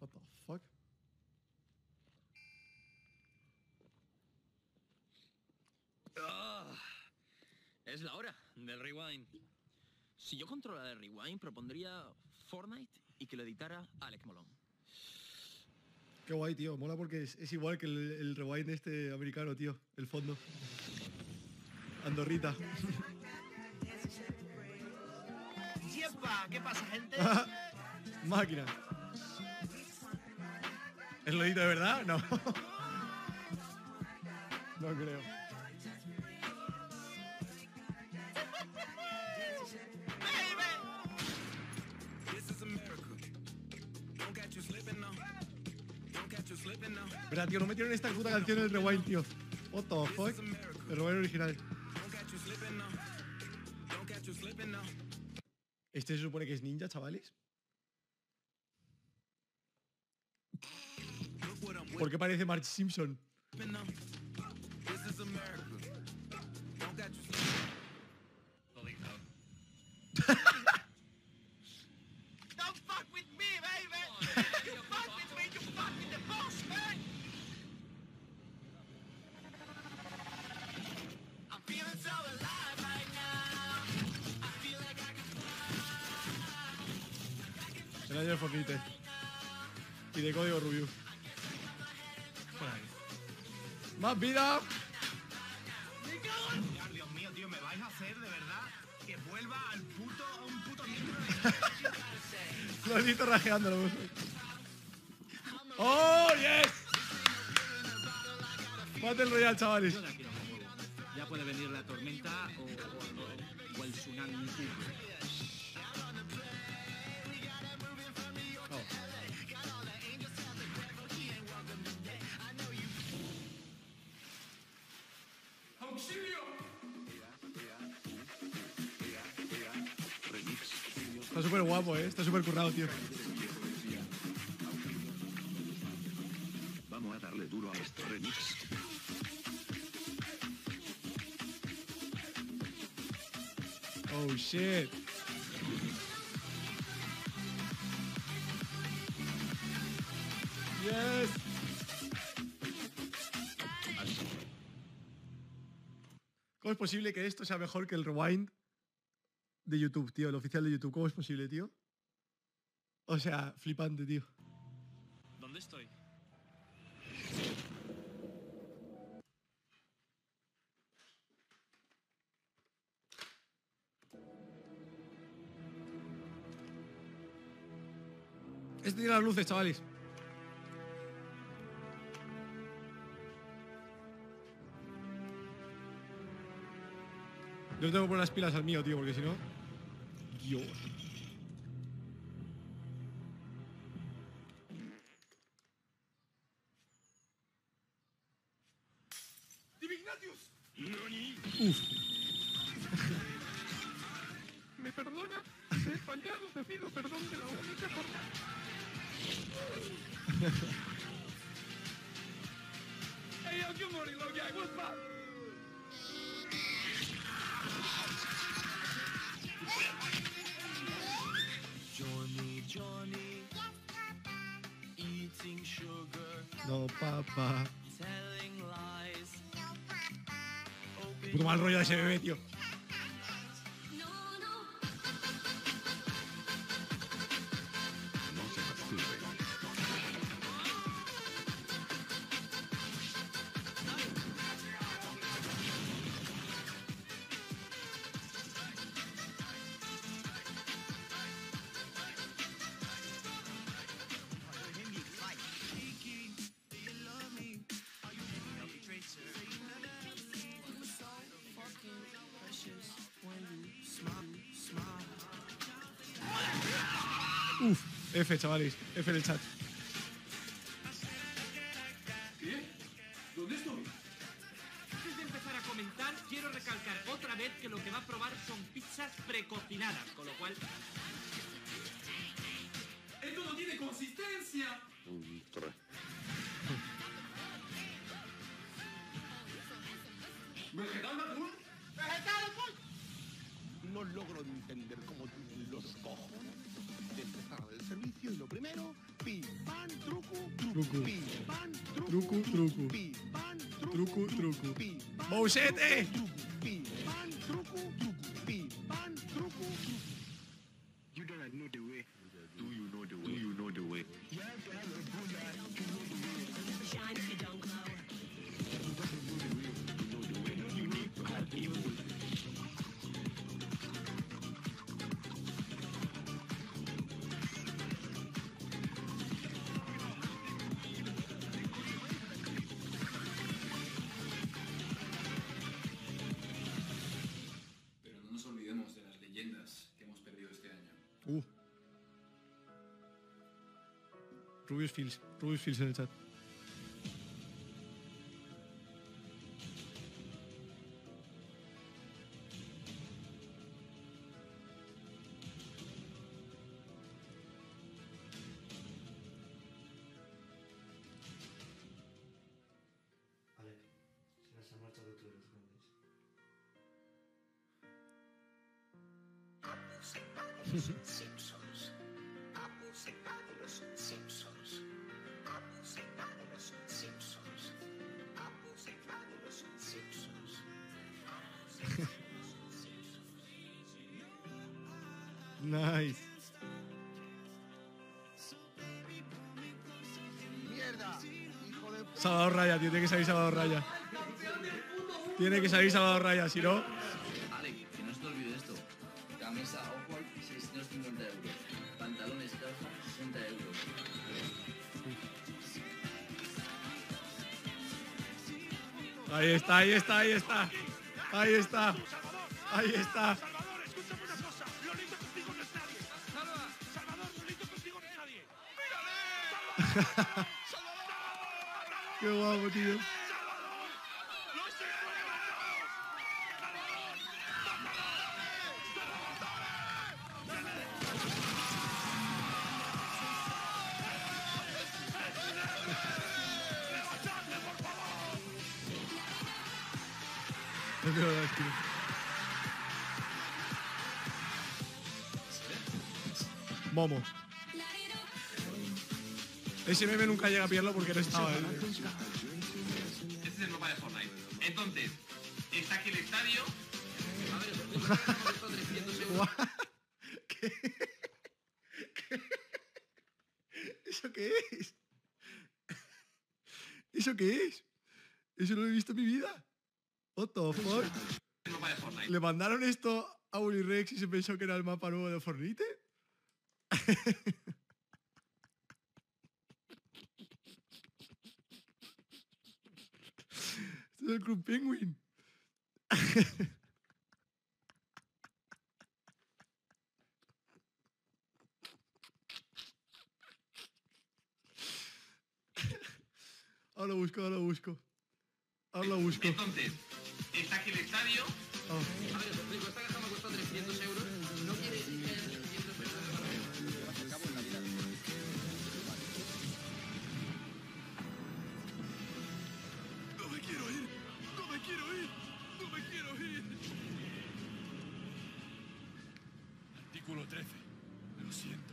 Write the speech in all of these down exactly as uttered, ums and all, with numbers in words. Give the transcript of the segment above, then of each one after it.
What the fuck? Oh, es la hora del rewind. Si yo controlara el rewind, propondría Fortnite y que lo editara Alex Molón. Qué guay, tío. Mola porque es, es igual que el, el rewind este americano, tío. El fondo. Andorrita. ¿Qué pasa, gente? Máquina. ¿Es lo edito de verdad? No. No creo. Verá, tío, no metieron esta puta canción en el rewind, tío. What the fuck? El rewind original. ¿Este se supone que es ninja, chavales? ¿Por qué parece March Simpson? De Fortnite y de código Rubius. ¡Más vida! Dios mío, tío, me vais a hacer de verdad que vuelva al puto, a un puto miembro de... Lo he visto rajeándolo. ¡Oh, yes! Battle Royale, chavales. Ya puede venir la tormenta o, o, o, o el tsunami. Está súper guapo, ¿eh? Está súper currado, tío. Vamos a darle duro a este remix. Oh, shit. Yes. ¿Cómo es posible que esto sea mejor que el rewind de YouTube, tío? El oficial de YouTube. ¿Cómo es posible, tío? O sea, flipante, tío. ¿Dónde estoy? Este tiene las luces, chavales. Yo tengo que poner las pilas al mío, tío, porque si no... Dios. Uf. Me perdona, te he fallado, te pido perdón de la única forma. No, papá. Puto mal rollo de ese bebé, tío. Uf, F, chavales, F en el chat. ¿Qué? ¿Dónde estoy? Antes de empezar a comentar, quiero recalcar otra vez que lo que va a probar son pizzas precocinadas, con lo cual... ¡Esto no tiene consistencia! Ultra. ¿Vegetal azul? ¡Vegetal azul! No logro entender cómo tienen los cojones de empezar el servicio y lo primero, pim, pam, truco, truco, truco, truco, truco. ¡Mousete! Rubius Fields, Rubius Fields en el chat. Alex, se las ha marchado todos los grandes. Simpsons. De los Simpsons. Nice. Mierda. Hijo de puta. Sábado Raya, tío, tiene que salir Sábado Raya. Tiene que salir Sábado Raya, si no. Alex, que no se te olvide esto. Camisa Oakwall, seiscientos cincuenta euros. Pantalones calza, sesenta euros. Ahí está, ahí está, ahí está. Ahí está. Ahí está. Qué guapo, tío. No tengo nada, tío. Momo. Ese meme nunca llega a pillarlo porque no estaba él. Este es el mapa de Fortnite. Entonces, está aquí el estadio. A ver, esto trescientos euros. ¿Qué? ¿Qué? ¿Eso qué es? ¿Eso qué es? Eso no lo he visto en mi vida. What the fuck? El mapa de Fortnite. ¿Le mandaron esto a Willy Rex y se pensó que era el mapa nuevo de Fortnite? Esto es el Club Penguin. Ahora lo busco, ahora lo busco. Ahora lo busco. Entonces, está aquí el estadio. Oh. A ver, os explico, esta caja me ha costado trescientos euros. No quiere decir que... trece. Lo siento.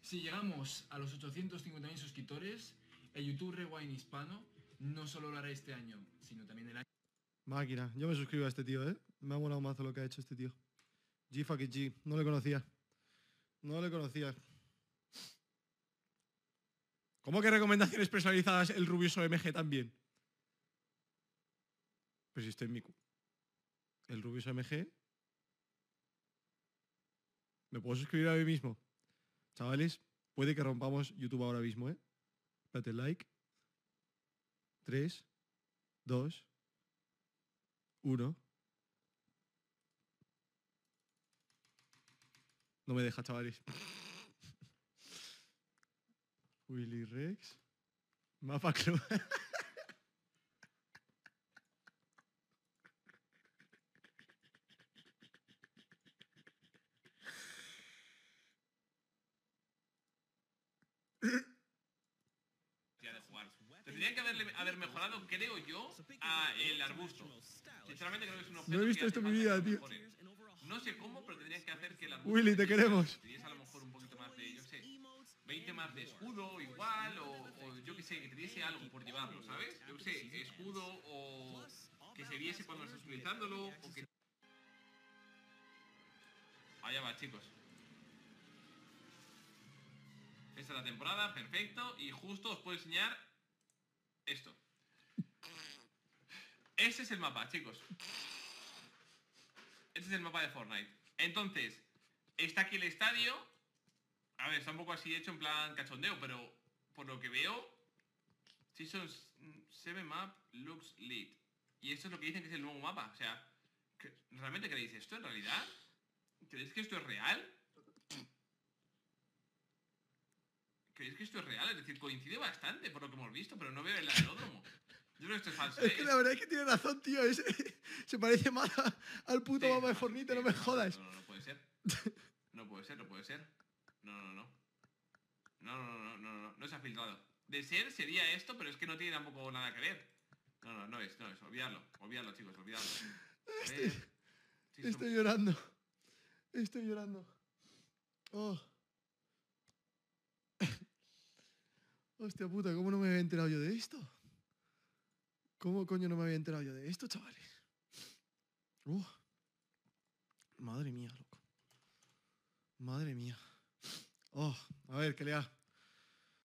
Si llegamos a los ochocientos cincuenta mil suscriptores, el YouTube Rewind hispano no solo lo hará este año, sino también el año... Máquina. Yo me suscribo a este tío, ¿eh? Me ha molado mazo lo que ha hecho este tío. G fucking G. No le conocía. No le conocía. ¿Cómo que recomendaciones personalizadas el Rubius O M G también? Pues si estoy en mi... El Rubius O M G. ¿Me puedo suscribir a mí mismo? Chavales, puede que rompamos YouTube ahora mismo, ¿eh? Date like. tres, dos, uno. No me deja, chavales. Willy Rex. Mapa club. Tendrían que haberle, haber mejorado, creo yo, a el arbusto. Sinceramente creo que es un objeto. No he visto esto en mi vida, tío. No sé cómo, pero tendrían que hacer que el arbusto... Willy, te queremos. Tenías a lo mejor un poquito más de, yo sé, veinte más de escudo igual, o, o yo que sé, que te diese algo por llevarlo, ¿sabes? Yo que sé, escudo, o que se viese cuando estás utilizándolo, o que... Allá va, chicos. Esta es la temporada, perfecto, y justo os puedo enseñar esto. Ese es el mapa, chicos. Este es el mapa de Fortnite. Entonces, está aquí el estadio. A ver, está un poco así hecho en plan cachondeo, pero por lo que veo, Season siete Map looks lit. Y esto es lo que dicen que es el nuevo mapa. O sea, ¿realmente creéis esto en realidad? ¿Creéis que esto es real? ¿Creéis que esto es real? Es decir, coincide bastante por lo que hemos visto, pero no veo el aeródromo. Yo creo que esto es falso. Es que ¿eh? La verdad es que tiene razón, tío. Es, se parece más a, al puto sí, mapa de Fortnite, no me jodas. No, no, no puede ser. No puede ser, no puede ser. No, no, no. No, no, no, no, no, no. No se ha filtrado. De ser sería esto, pero es que no tiene tampoco nada que ver. No, no, no es, no es. Olvidadlo. Olvidadlo, chicos, olvidadlo. Estoy, sí, estoy somos... llorando. Estoy llorando. Oh. Hostia puta, ¿cómo no me había enterado yo de esto? ¿Cómo coño no me había enterado yo de esto, chavales? Uh. Madre mía, loco. Madre mía. Oh, a ver, que lea.